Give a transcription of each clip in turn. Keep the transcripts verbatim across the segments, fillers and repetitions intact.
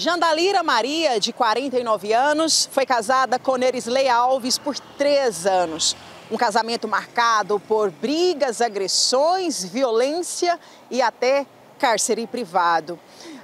Jandaíra Maria, de quarenta e nove anos, foi casada com Nerisley Alves por três anos. Um casamento marcado por brigas, agressões, violência e até cárcere privado.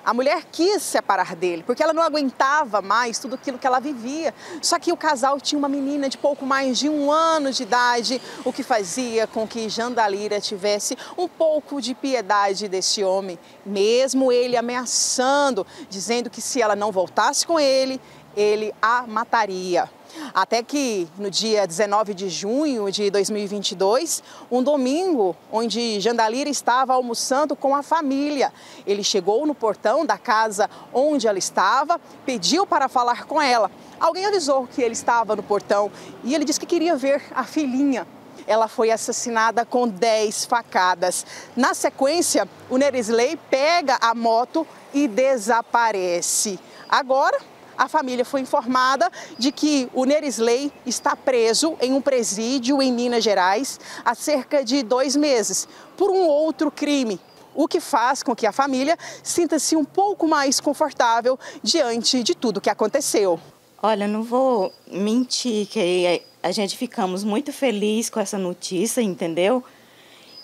A mulher quis separar dele, porque ela não aguentava mais tudo aquilo que ela vivia. Só que o casal tinha uma menina de pouco mais de um ano de idade, o que fazia com que Jandaíra tivesse um pouco de piedade desse homem, mesmo ele ameaçando, dizendo que se ela não voltasse com ele, ele a mataria. Até que no dia dezenove de junho de dois mil e vinte e dois, um domingo, onde Jandaíra estava almoçando com a família. Ele chegou no portão da casa onde ela estava, pediu para falar com ela. Alguém avisou que ele estava no portão e ele disse que queria ver a filhinha. Ela foi assassinada com dez facadas. Na sequência, o Nerisley pega a moto e desaparece. Agora, a família foi informada de que o Nerisley está preso em um presídio em Minas Gerais há cerca de dois meses por um outro crime, o que faz com que a família sinta-se um pouco mais confortável diante de tudo que aconteceu. Olha, não vou mentir que a gente ficamos muito felizes com essa notícia, entendeu?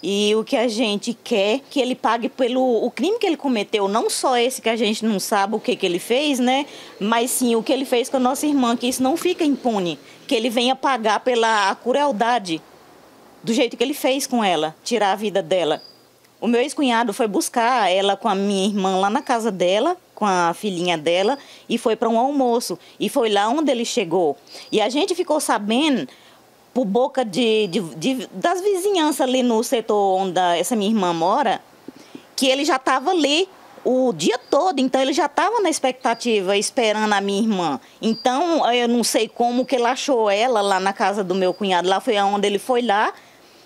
E o que a gente quer que ele pague pelo o crime que ele cometeu, não só esse que a gente não sabe o que, que ele fez, né? Mas sim o que ele fez com a nossa irmã, que isso não fica impune, que ele venha pagar pela crueldade do jeito que ele fez com ela, tirar a vida dela. O meu ex-cunhado foi buscar ela com a minha irmã lá na casa dela, com a filhinha dela, e foi para um almoço. E foi lá onde ele chegou. E a gente ficou sabendo por boca de, de, de, das vizinhanças ali no setor onde essa minha irmã mora, que ele já estava ali o dia todo, então ele já estava na expectativa, esperando a minha irmã. Então, eu não sei como que ele achou ela lá na casa do meu cunhado, lá foi onde ele foi lá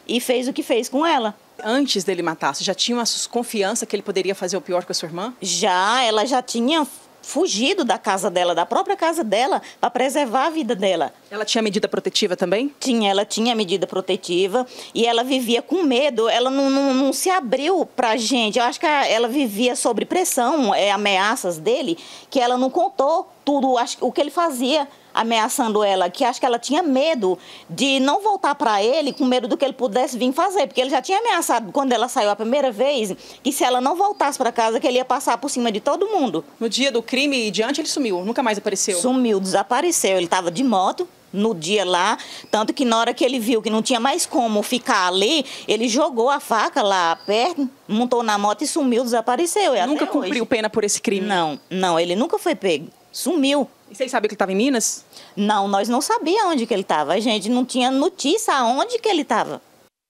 e fez o que fez com ela. Antes dele matar, você já tinha uma desconfiança que ele poderia fazer o pior com a sua irmã? Já, ela já tinha fugido da casa dela, da própria casa dela, para preservar a vida dela. Ela tinha medida protetiva também? Tinha, ela tinha medida protetiva e ela vivia com medo, ela não, não, não se abriu pra gente. Eu acho que ela vivia sob pressão, é, ameaças dele, que ela não contou tudo, acho, o que ele fazia ameaçando ela, que acho que ela tinha medo de não voltar para ele, com medo do que ele pudesse vir fazer, porque ele já tinha ameaçado quando ela saiu a primeira vez, que se ela não voltasse para casa, que ele ia passar por cima de todo mundo. No dia do crime e diante, ele sumiu, nunca mais apareceu? Sumiu, desapareceu, ele estava de moto no dia lá, tanto que na hora que ele viu que não tinha mais como ficar ali, ele jogou a faca lá perto, montou na moto e sumiu, desapareceu. E nunca cumpriu pena por esse crime? Não, não, ele nunca foi pego. Sumiu. E vocês sabiam que ele estava em Minas? Não, nós não sabíamos onde que ele estava. A gente não tinha notícia aonde que ele estava.